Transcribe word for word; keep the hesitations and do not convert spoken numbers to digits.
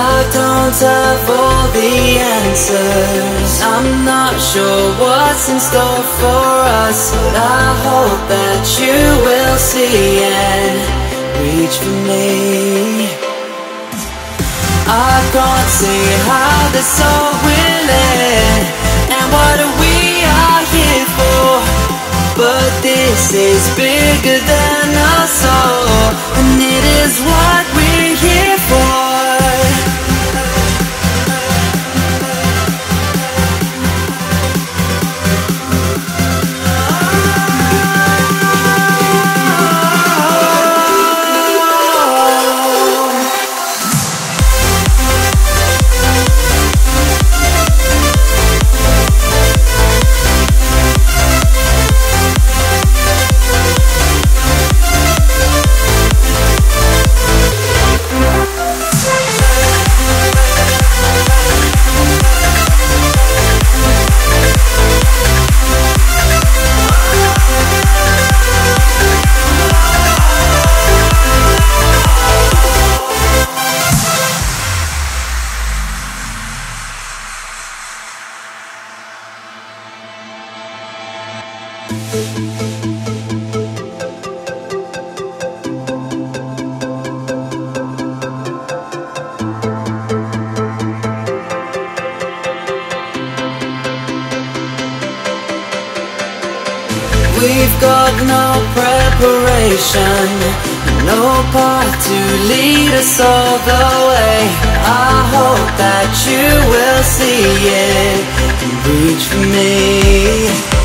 I don't have all the answers. I'm not sure what's in store for us, but I hope that you will see and reach for me. I can't see how this all will end, and what are we all here for? But this is bigger than us all, and it is what we're here for. We've got no preparation, no path to lead us all the way. I hope that you will see it and reach for me.